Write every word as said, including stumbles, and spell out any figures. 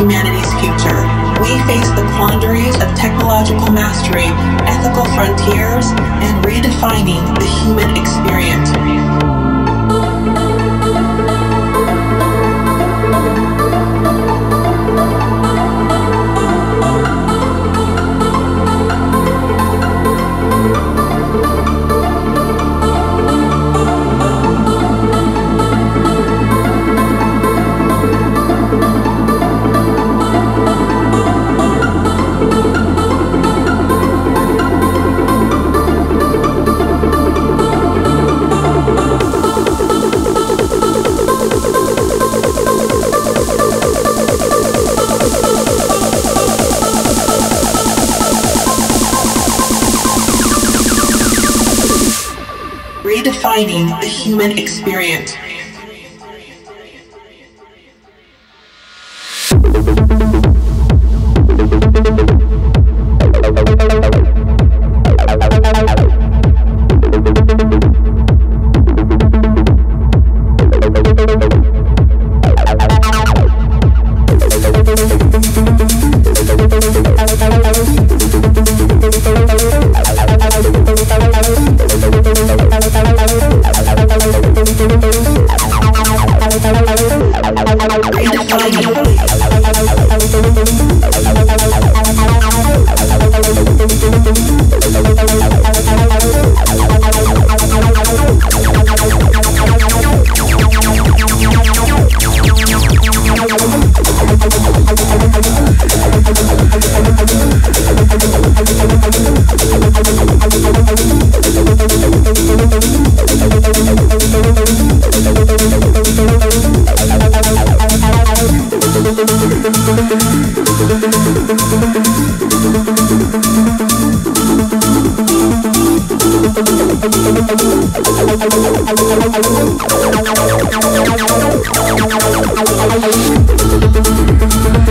humanity's future. We face the quandaries of technological mastery, ethical frontiers, and redefining the human experience. Redefining the human experience. I'm